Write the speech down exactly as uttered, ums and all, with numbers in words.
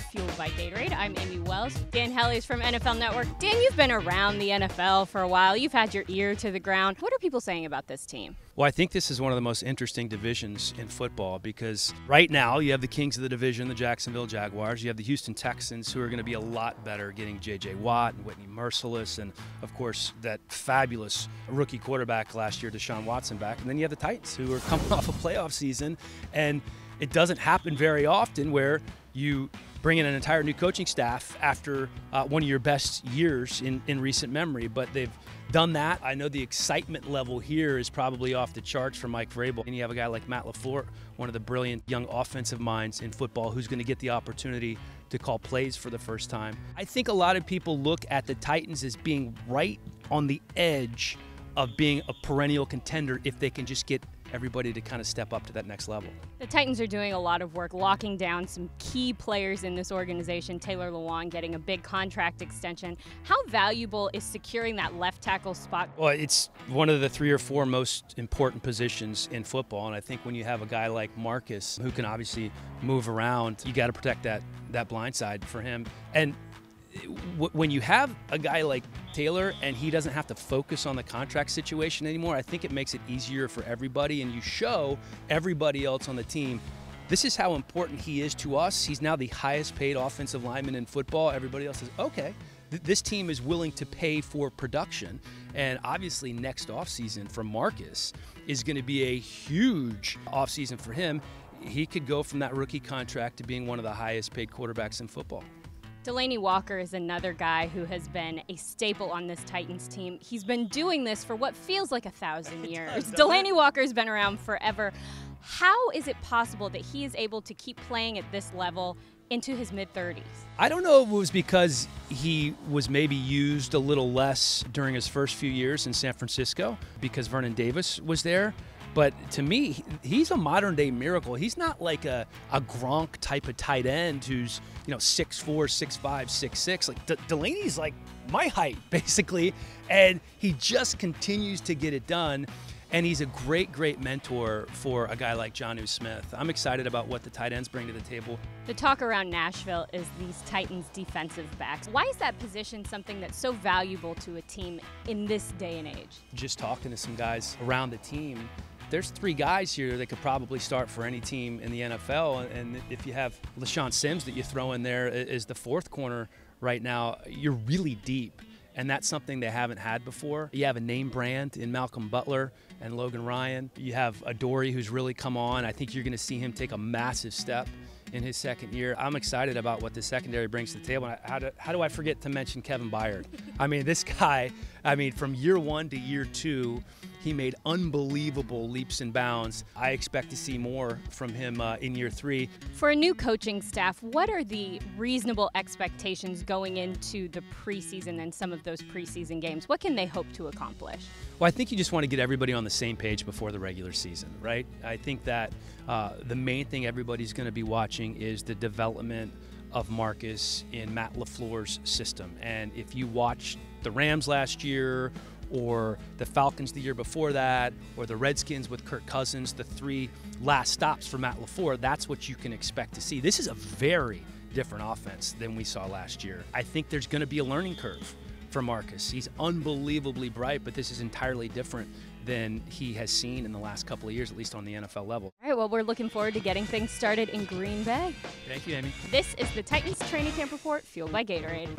fueled by Gatorade. I'm Amie Wells. Dan Hellie is from N F L Network. Dan, you've been around the N F L for a while. You've had your ear to the ground. What are people saying about this team? Well, I think this is one of the most interesting divisions in football because right now you have the kings of the division, the Jacksonville Jaguars. You have the Houston Texans, who are going to be a lot better getting J J Watt and Whitney Mercilus and, of course, that fabulous rookie quarterback last year, Deshaun Watson, back. And then you have the Titans, who are coming off a playoff season, and it doesn't happen very often where you bring in an entire new coaching staff after uh, one of your best years in, in recent memory, but they've done that. I know the excitement level here is probably off the charts for Mike Vrabel. And you have a guy like Matt LaFleur, one of the brilliant young offensive minds in football, who's going to get the opportunity to call plays for the first time. I think a lot of people look at the Titans as being right on the edge of being a perennial contender if they can just get everybody to kind of step up to that next level. The Titans are doing a lot of work locking down some key players in this organization. Taylor Lewan getting a big contract extension. How valuable is securing that left tackle spot? Well, it's one of the three or four most important positions in football, and I think when you have a guy like Marcus, who can obviously move around, you got to protect that, that blind side for him. And when you have a guy like Taylor and he doesn't have to focus on the contract situation anymore, I think it makes it easier for everybody, and you show everybody else on the team, this is how important he is to us. He's now the highest paid offensive lineman in football. Everybody else says, okay, th this team is willing to pay for production. And obviously next offseason for Marcus is going to be a huge offseason for him. He could go from that rookie contract to being one of the highest paid quarterbacks in football. Delaney Walker is another guy who has been a staple on this Titans team. He's been doing this for what feels like a thousand years. Delaney Walker's been around forever. How is it possible that he is able to keep playing at this level into his mid thirties? I don't know if it was because he was maybe used a little less during his first few years in San Francisco because Vernon Davis was there. But to me, he's a modern-day miracle. He's not like a, a Gronk type of tight end who's, you know, six four, six five, six six. Like, De Delaney's like my height, basically. And he just continues to get it done. And he's a great, great mentor for a guy like Jonnu Smith. I'm excited about what the tight ends bring to the table. The talk around Nashville is these Titans defensive backs. Why is that position something that's so valuable to a team in this day and age? Just talking to some guys around the team, there's three guys here that could probably start for any team in the N F L, and if you have LaShawn Sims that you throw in there as the fourth corner right now, you're really deep, and that's something they haven't had before. You have a name brand in Malcolm Butler and Logan Ryan. You have Adoree, who's really come on. I think you're going to see him take a massive step in his second year. I'm excited about what the secondary brings to the table. How do, how do I forget to mention Kevin Byard? I mean, this guy, I mean, from year one to year two, he made unbelievable leaps and bounds. I expect to see more from him uh, in year three. For a new coaching staff, what are the reasonable expectations going into the preseason and some of those preseason games? What can they hope to accomplish? Well, I think you just want to get everybody on the same page before the regular season, right? I think that uh, the main thing everybody's going to be watching is the development of Marcus in Matt LaFleur's system. And if you watched the Rams last year, or the Falcons the year before that, or the Redskins with Kirk Cousins, the three last stops for Matt LaFleur, that's what you can expect to see. This is a very different offense than we saw last year. I think there's going to be a learning curve for Marcus. He's unbelievably bright, but this is entirely different than he has seen in the last couple of years, at least on the N F L level. All right, well, we're looking forward to getting things started in Green Bay. Thank you, Amie. This is the Titans Training Camp Report, fueled by Gatorade.